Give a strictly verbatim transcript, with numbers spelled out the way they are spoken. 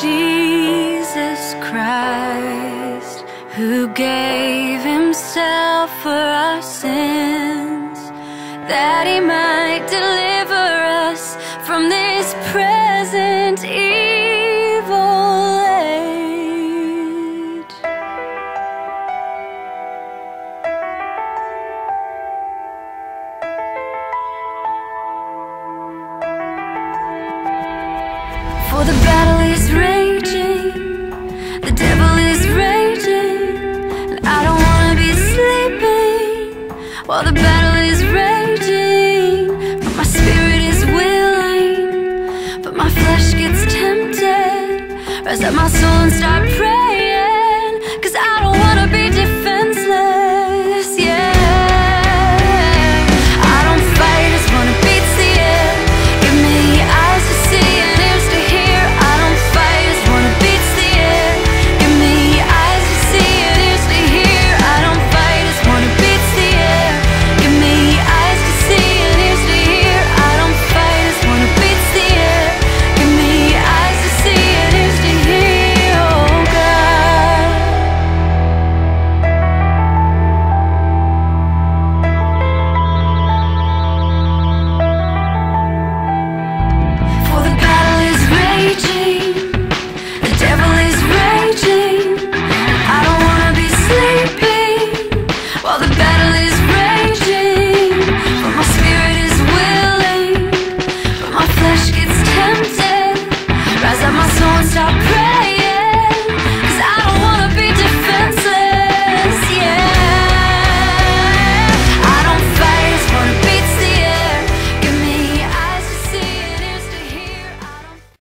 Jesus Christ, who gave himself for our sins, that he might deliver us from this present evil age. For the battle is raging, the devil is raging, and I don't wanna be sleeping while the battle is raging. But my spirit is willing, but my flesh gets tempted. Rise up my soul and start praying.